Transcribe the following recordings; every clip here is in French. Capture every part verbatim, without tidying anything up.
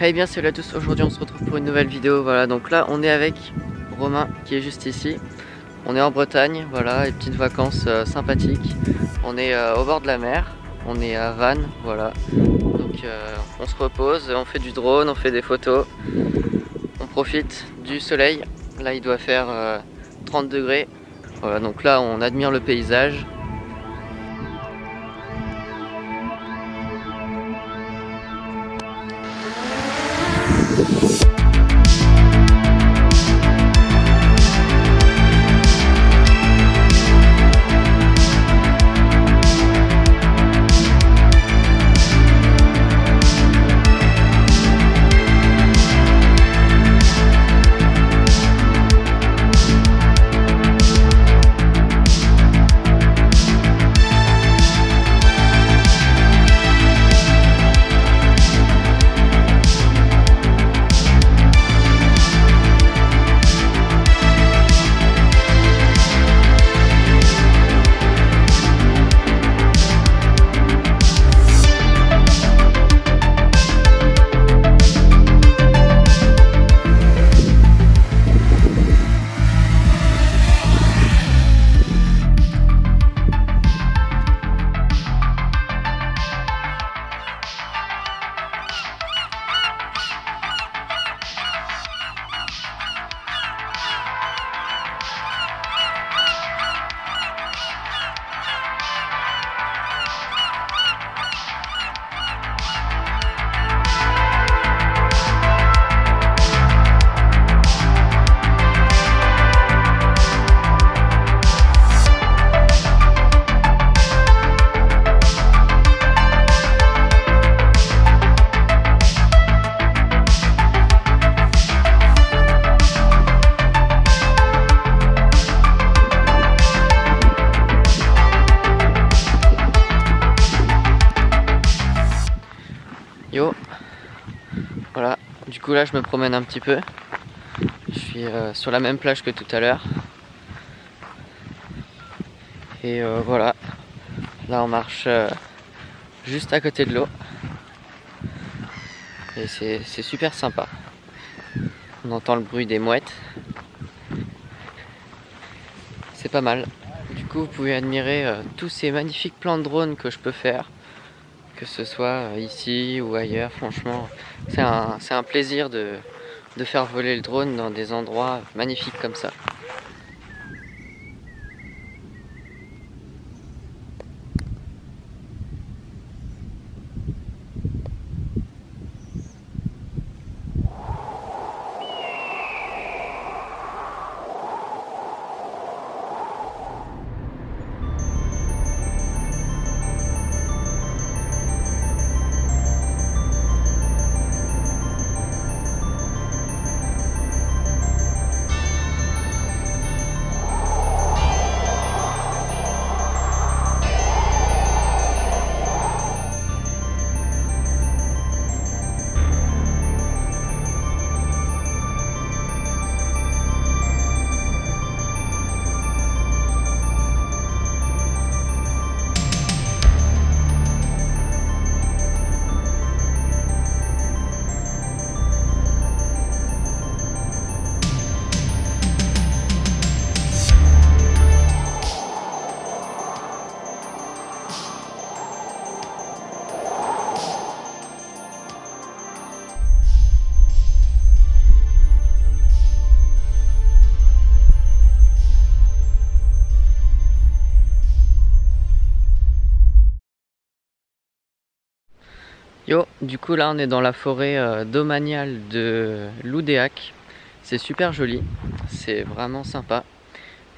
Eh bien salut à tous, aujourd'hui on se retrouve pour une nouvelle vidéo. Voilà, donc là on est avec Romain qui est juste ici. On est en Bretagne, voilà, et petites vacances euh, sympathiques. On est euh, au bord de la mer, on est à Vannes, voilà. Donc euh, on se repose, on fait du drone, on fait des photos. On profite du soleil, là il doit faire euh, trente degrés. Voilà, donc là on admire le paysage. Yo, voilà, du coup là je me promène un petit peu, je suis euh, sur la même plage que tout à l'heure, et euh, voilà, là on marche euh, juste à côté de l'eau, et c'est super sympa, on entend le bruit des mouettes, c'est pas mal. Du coup vous pouvez admirer euh, tous ces magnifiques plans de drone que je peux faire, que ce soit ici ou ailleurs. Franchement, c'est un, c'est un plaisir de, de faire voler le drone dans des endroits magnifiques comme ça. Yo, du coup là on est dans la forêt euh, domaniale de Loudéac, c'est super joli, c'est vraiment sympa,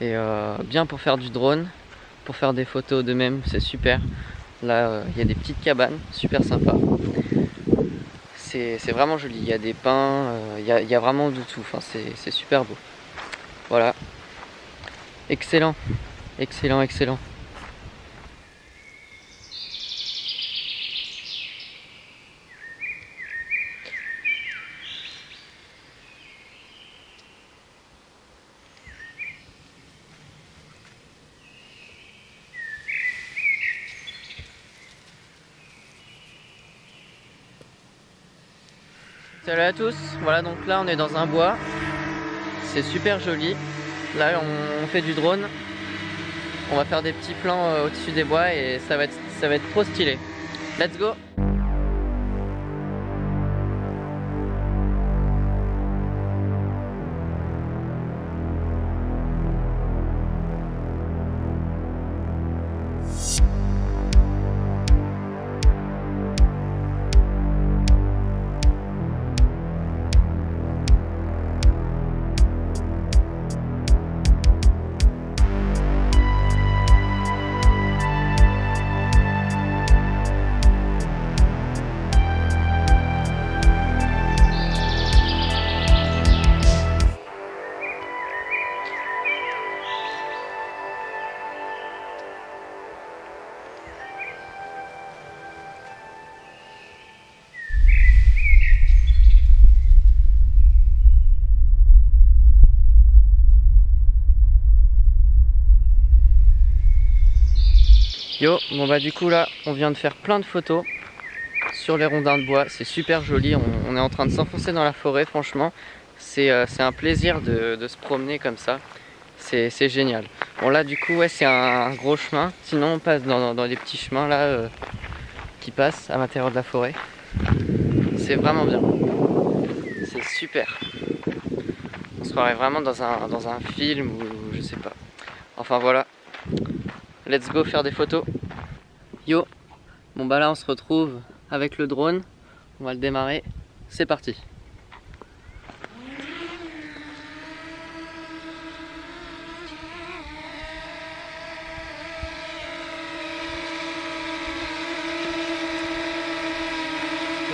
et euh, bien pour faire du drone, pour faire des photos de même, c'est super. Là il euh, y a des petites cabanes, super sympa, c'est vraiment joli, il y a des pins, il euh, y, y a vraiment de tout, enfin, c'est super beau. Voilà, excellent, excellent, excellent. Salut à tous, voilà donc là on est dans un bois, c'est super joli, là on fait du drone, on va faire des petits plans au-dessus des bois et ça va être, ça va être trop stylé. Let's go! Yo, bon bah du coup là on vient de faire plein de photos sur les rondins de bois, c'est super joli, on, on est en train de s'enfoncer dans la forêt, franchement c'est euh, un plaisir de, de se promener comme ça, c'est génial. Bon là du coup ouais c'est un, un gros chemin, sinon on passe dans, dans, dans les petits chemins là euh, qui passent à l'intérieur de la forêt, c'est vraiment bien, c'est super. On se croirait vraiment dans un, dans un film ou je sais pas, enfin voilà. Let's go faire des photos. Yo, bon bah là on se retrouve avec le drone, on va le démarrer, c'est parti.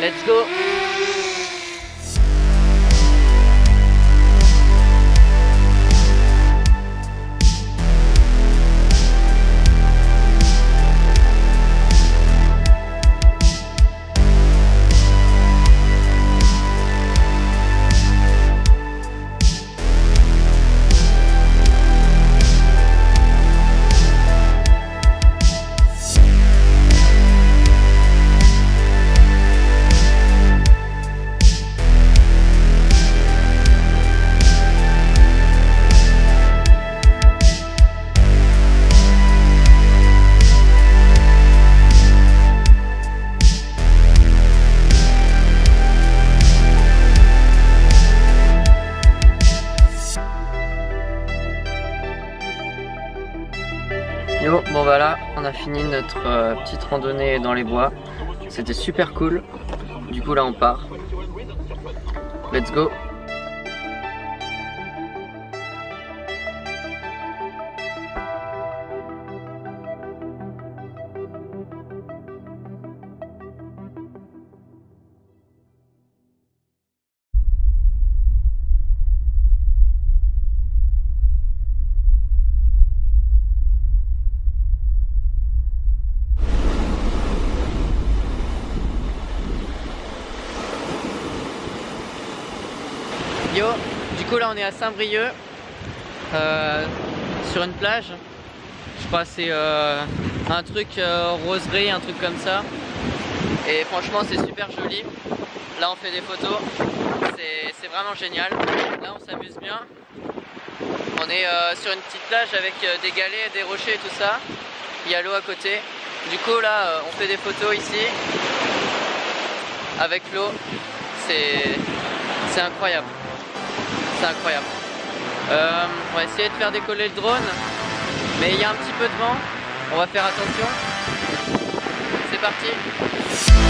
Let's go. Yo, bon bah là on a fini notre euh, petite randonnée dans les bois, c'était super cool, du coup là on part, let's go. Yo, du coup là on est à Saint-Brieuc euh, sur une plage, je crois c'est euh, un truc euh, roseraie, un truc comme ça, et franchement c'est super joli, là on fait des photos, c'est vraiment génial, là on s'amuse bien, on est euh, sur une petite plage avec euh, des galets, des rochers et tout ça, il y a l'eau à côté, du coup là euh, on fait des photos ici avec l'eau, c'est incroyable. C'est incroyable. Euh, on va essayer de faire décoller le drone, mais il y a un petit peu de vent, on va faire attention. C'est parti.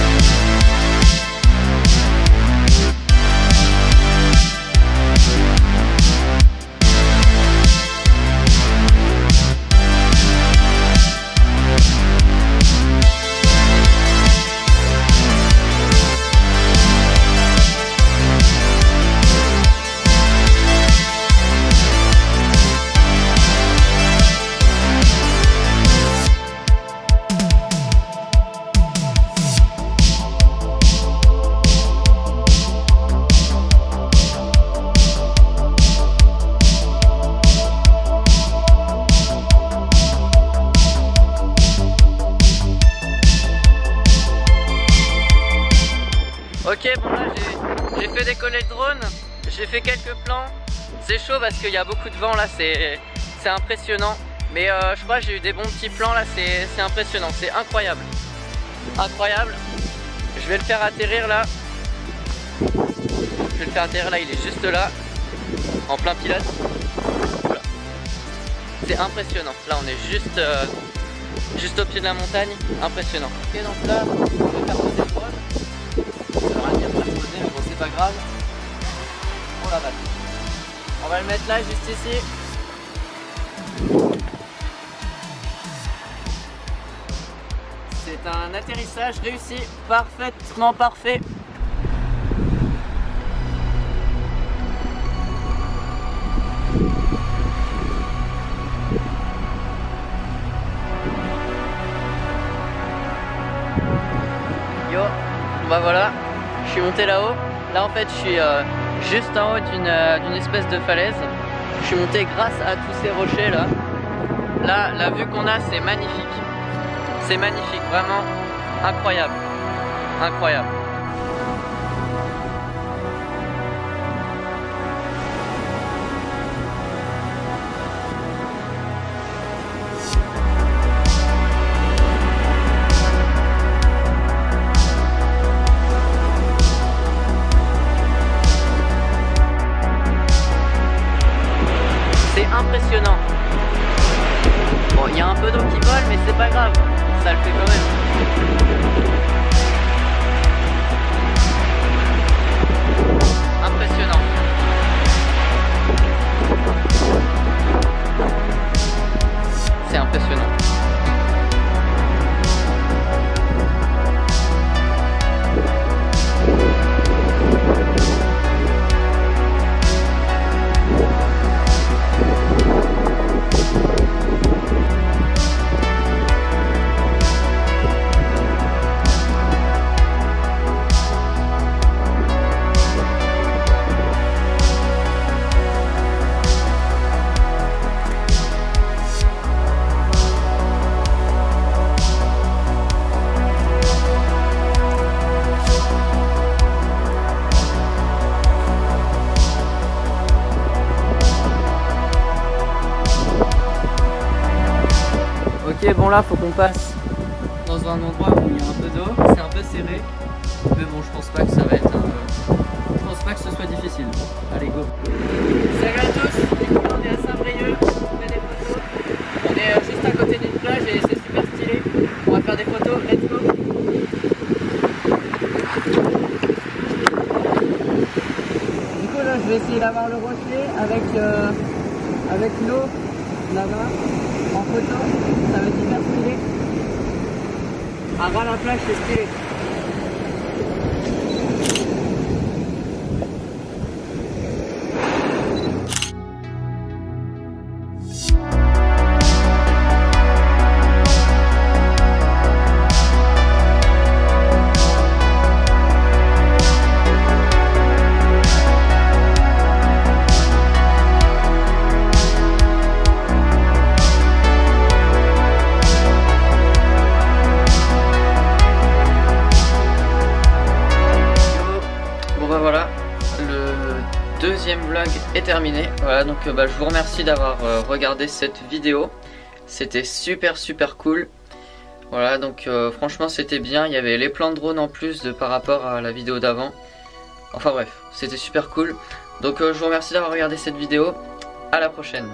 Ok, bon là j'ai J'ai fait décoller le drone, j'ai fait quelques plans. C'est chaud parce qu'il y a beaucoup de vent là, c'est impressionnant. Mais euh, je crois que j'ai eu des bons petits plans là, c'est impressionnant, c'est incroyable. Incroyable. Je vais le faire atterrir là. Je vais le faire atterrir là, il est juste là, en plein pilote. Voilà. C'est impressionnant. Là on est juste, euh, juste au pied de la montagne, impressionnant. Ok, donc là, on va faire poser le drone. Ça va rien faire poser, mais bon c'est pas grave. On la batte. On va le mettre là, juste ici. C'est un atterrissage réussi, parfaitement parfait. Yo, bah voilà, je suis monté là-haut. Là en fait je suis euh, juste en haut d'une euh, d'une espèce de falaise. Je suis monté grâce à tous ces rochers là. Là, la vue qu'on a, c'est magnifique. C'est magnifique, vraiment incroyable. Incroyable. C'est impressionnant. Bon, il y a un peu d'eau qui vole, mais c'est pas grave, ça le fait quand même. Impressionnant. C'est impressionnant. Ok, bon là faut qu'on passe dans un endroit où il y a un peu d'eau, c'est un peu serré, mais bon je pense pas que ça va être un... je pense pas que ce soit difficile. Allez go. Salut à tous, du coup on est à Saint-Brieuc, on fait des photos, on est juste à côté d'une plage et c'est super stylé, on va faire des photos, let's go. Du coup là je vais essayer d'avoir le rocher avec, euh, avec l'eau là-bas, en photo, ça va être hyper stylé. À ras la plage, c'est stylé. Deuxième vlog est terminé. Voilà, donc euh, bah, je vous remercie d'avoir euh, regardé cette vidéo. C'était super super cool. Voilà, donc euh, franchement c'était bien. Il y avait les plans de drone en plus de par rapport à la vidéo d'avant. Enfin bref, c'était super cool. Donc euh, je vous remercie d'avoir regardé cette vidéo. À la prochaine.